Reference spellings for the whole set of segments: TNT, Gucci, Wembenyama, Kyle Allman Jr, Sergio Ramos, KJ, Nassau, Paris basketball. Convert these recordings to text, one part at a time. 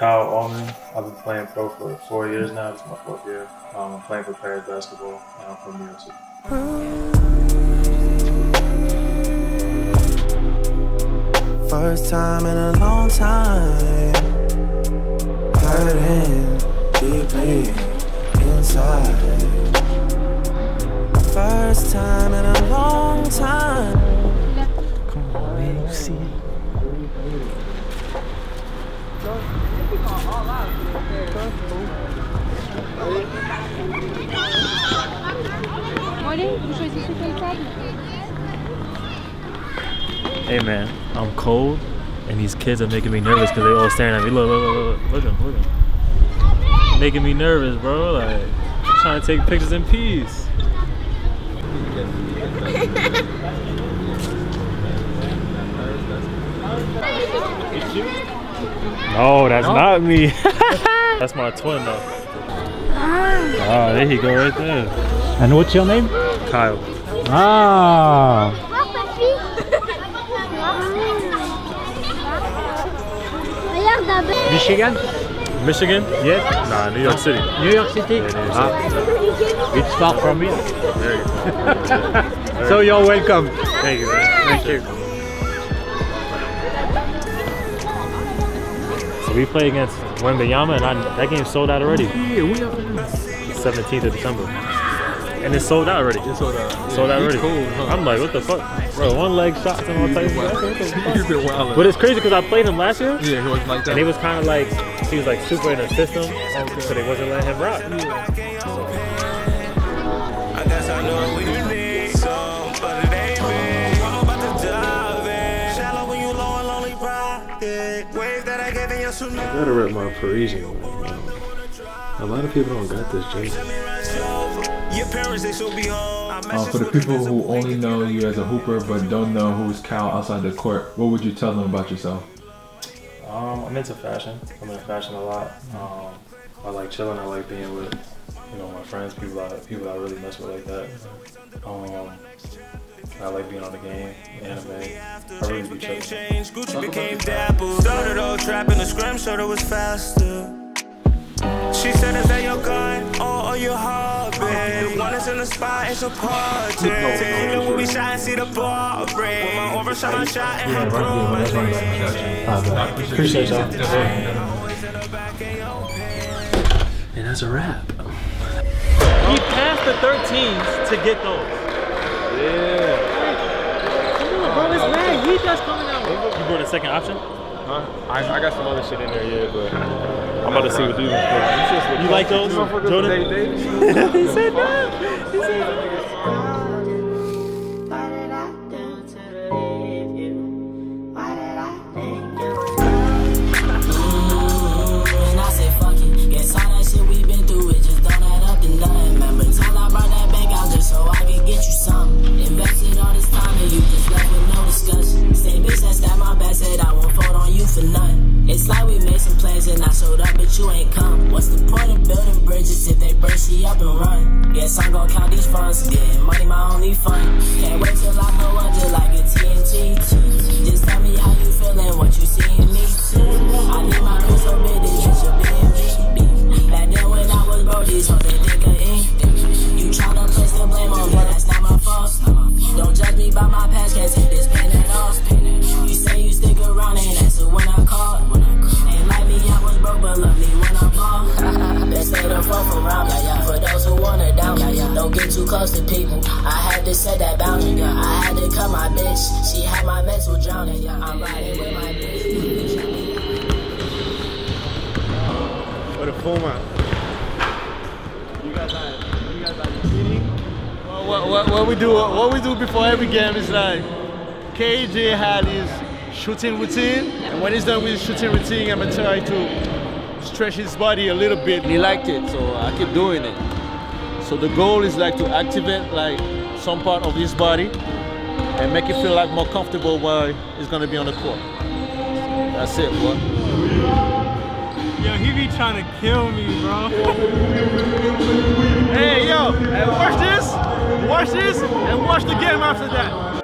Kyle Allman. I've been playing pro for 4 years now. It's my fourth year. I'm playing for Paris basketball, and I'm from New York City. First time in a long time, hurting deeply inside. First time in a long time. Come on, man, you see it. Hey man, I'm cold and these kids are making me nervous because they all staring at me. Look, making me nervous, bro. Like, I'm trying to take pictures in peace. No, that's not me. That's my twin though. Oh, there you go right there. And what's your name? Kyle. Ah. Michigan? Michigan? Yes. Nah, New York City. New York City? Yeah, New York City. Ah. It's far from me. There you go. So you're welcome. Thank you, man. Thank you. We play against Wembenyama and that game sold out already. Yeah, we have 17th of December. And it's sold out already. It's sold out. Yeah, sold out already. Cold, huh? I'm like, what the fuck? Bro, one leg shots and all types of stuff. But it's crazy because I played him last year. Yeah, he was like that. And he was kind of like, he was like super in the system, so they wasn't letting him rock. Yeah. So. I guess I know we need some for the day, man. I'm about to dive in. Shallow when you low and lonely ride. Wave that I gave in your tsunami. I gotta rep my Parisian. A lot of people don't got this jersey. For the people who only know you as a hooper but don't know who's Kyle outside the court, what would you tell them about yourself? I'm into fashion. I'm into fashion a lot. I like chilling. I like being with, you know, my friends, people I really mess with like that. I like being on the game, anime. I really do check. Gucci became dapple. Started old trapping the scrim, so it was faster. She said, is that your gun or your heart, babe? One is in the spot, it's a party. Even when we shot and see the ball break. When my overshot, I shot and her broom. Appreciate y'all. And that's a wrap. He passed the 13s to get those. Yeah. Come on, bro, this man, he just coming out. You brought a second option? Huh? I got some other shit in there, yeah, but... I'm about to see what you do. You like those, Jordan? He said no. He said you ain't come. What's the point of building bridges if they burst you up and run? Yes, I'm gonna count these funds. Getting money, my only fun. Can't wait till I know I just like a TNT. Just tell me how you feeling, what you see in me. I need my girl so big, this is your BNB. Back then when I was broke, these hoes didn't think of anything. You tryna place the blame on me, that's not my fault. Don't judge me by my past, can't take this pain at all. You say you stick around, and that's the one I called. But love me when I'm gone. They say the fuck around, yeah, yeah. For those who wanna down, yeah, yeah. Don't get too close to people. I had to set that boundary, yeah. I had to cut my bitch. She had my mental drowning, yeah. I'm riding with my bitch. What a format. You guys are cheating. What we do before every game is like KJ had his shooting routine, and when he's done with his shooting routine, I'm gonna try to stretch his body a little bit. He liked it, so I keep doing it. So the goal is like to activate like some part of his body and make it feel like more comfortable while he's gonna be on the court. That's it, bro. Yo, he be trying to kill me, bro. Hey, yo, and watch this, and watch the game after that.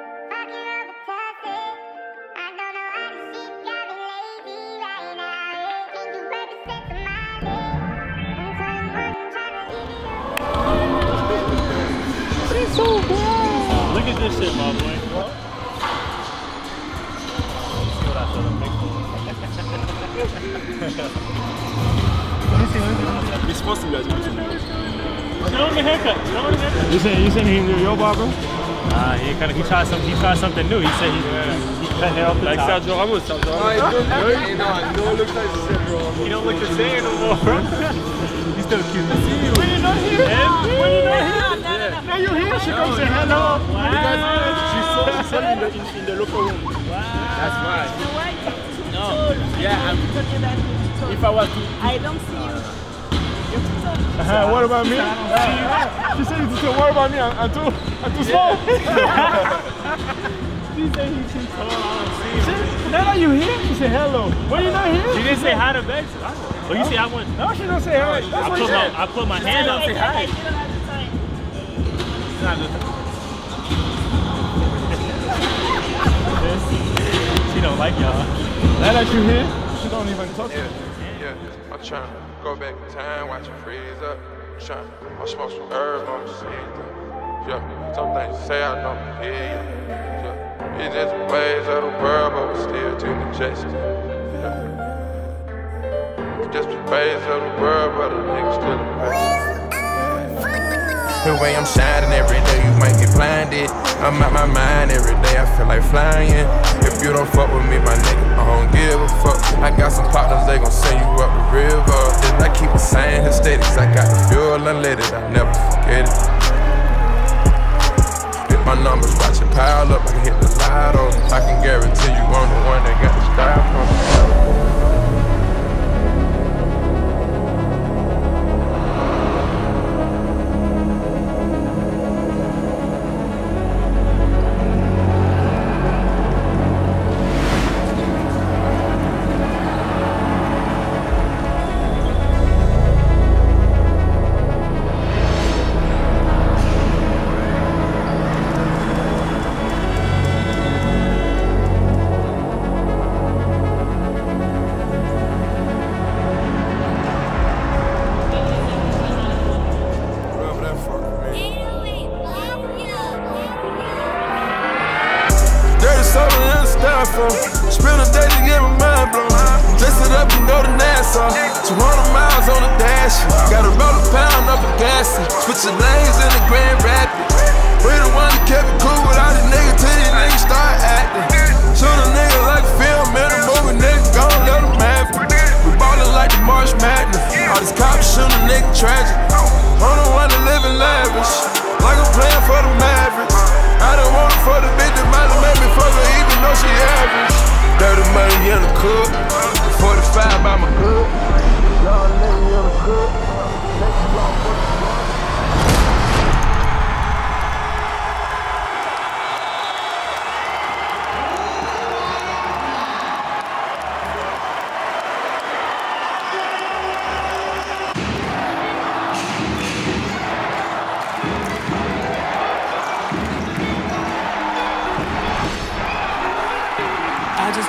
this shit, my boy. Be supposed to be like you. You sent him to your barber? He tried something new. He said he cut hair off the top. Like Sergio Ramos. No, it looks like Sergio Ramos. He don't look the same no more. He's still cute. When you're not here, now you're here. She comes and hello. She saw you in the local room. That's right. No. Yeah. If I was to, I don't see you. What about me? She said, what about me? I'm too small. She said, he's too small. Now that you're here, she said, hello. Were you not here? She didn't say hi to Bex. Oh, you say I went. No, she didn't say hi. That's what she said. I put my hand up. She said, hi. She's not looking. She don't like y'all. Now that you're here, she don't even talk to you. I'm trying to go back in time, watch it freeze up. I'm supposed to herb on the scene. Yeah, some things say I don't hear you. It's just ways of the world, but we're still too majestic. Yeah. It's just ways of the world, but the niggas still the way I'm shining every day, you might get blinded. I'm out my mind every day, I feel like flying. If you don't fuck with me, my nigga, I don't give a fuck. I got some partners, they gon' send you up the river. If I keep the same aesthetics, I got the fuel unleaded, I never forget it. If my numbers watch it pile up, I can hit the lotto. I can guarantee you I'm the one that got the style from. Spend a day to get my mind blown. Dress it up and go to Nassau. 200 miles on the dash. Gotta roll a pound up a gas. Switching lanes in the Grand Rapids. We the one that kept it cool with all the niggas till these niggas start acting. Shoot a nigga like a film in a movie, nigga gon' let him have it. We ballin' like the March Madness. All these cops shoot a nigga tragic. I'm the one that livin' lavish, like I'm playin' for the Mavericks. I don't want it for the bitch that might have made me fuck her even though she average. 30 money in the club, 45 by my hood. Y'all nigga in the club, next block for the club. I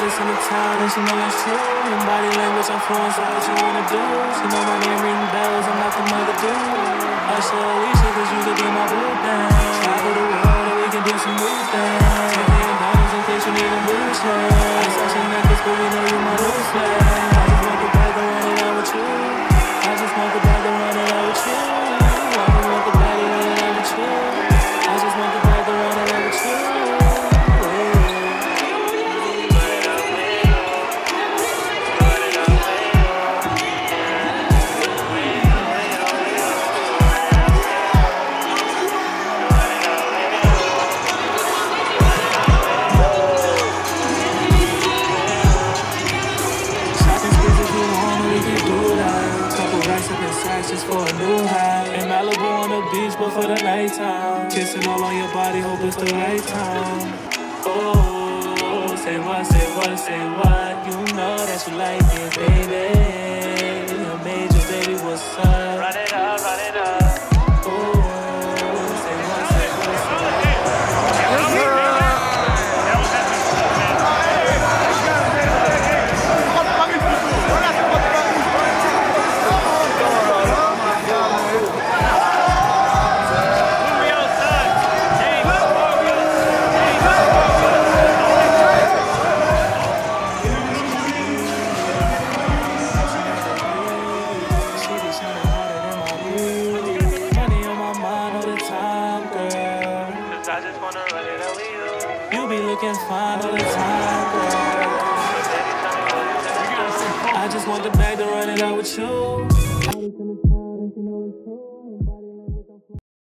just in the town and she know it's true. In body language I'm fluent, so what you wanna do? She know my name ringing bells, I'm not the mother dude. Usher Alicia, cause you could be my blue thing. Travel the world and we can do some new things. $10 million in case you need a blue chain. I saw your necklace, but we know you my new slave. I just want the bag to run it out with you. I just want the bag to run it out with you. I just want the bag to run it out with you. I just want the bag to run it out with you. Just for a new high. In Malibu on the beach, but for the nighttime. Kissing all on your body, hope it's the right time. Oh, say what, say what, say what. You know that you like it, baby. In a major, baby, what's up? Run it up, run it up. seconds, finally time, girl. I just want the bag to run it out with you.